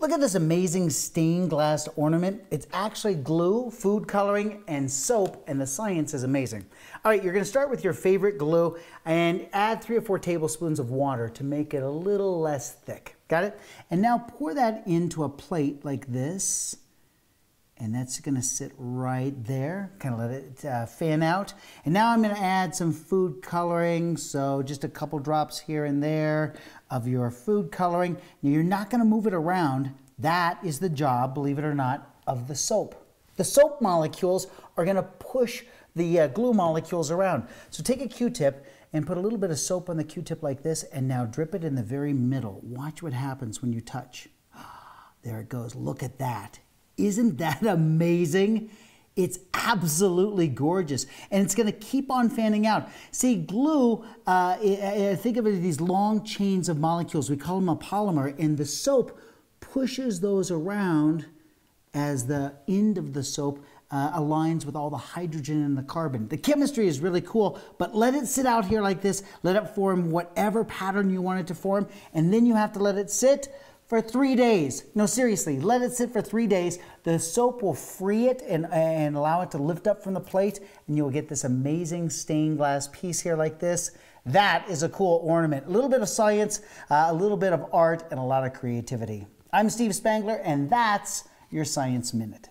Look at this amazing stained glass ornament. It's actually glue, food coloring, and soap, and the science is amazing. All right, you're gonna start with your favorite glue and add 3 or 4 tablespoons of water to make it a little less thick. Got it? And now pour that into a plate like this. And that's gonna sit right there. Kind of let it fan out. And now I'm gonna add some food coloring. So just a couple drops here and there of your food coloring. Now you're not gonna move it around. That is the job, believe it or not, of the soap. The soap molecules are gonna push the glue molecules around. So take a Q-tip and put a little bit of soap on the Q-tip like this, and now drip it in the very middle. Watch what happens when you touch. There it goes, look at that. Isn't that amazing? It's absolutely gorgeous. And it's gonna keep on fanning out. See, glue, think of it as these long chains of molecules. We call them a polymer, and the soap pushes those around as the end of the soap aligns with all the hydrogen and the carbon. The chemistry is really cool, but let it sit out here like this. Let it form whatever pattern you want it to form, and then you have to let it sit for 3 days. No, seriously, let it sit for 3 days. The soap will free it and allow it to lift up from the plate, and you'll get this amazing stained glass piece here like this. That is a cool ornament. A little bit of science, a little bit of art, and a lot of creativity. I'm Steve Spangler, and that's your Science Minute.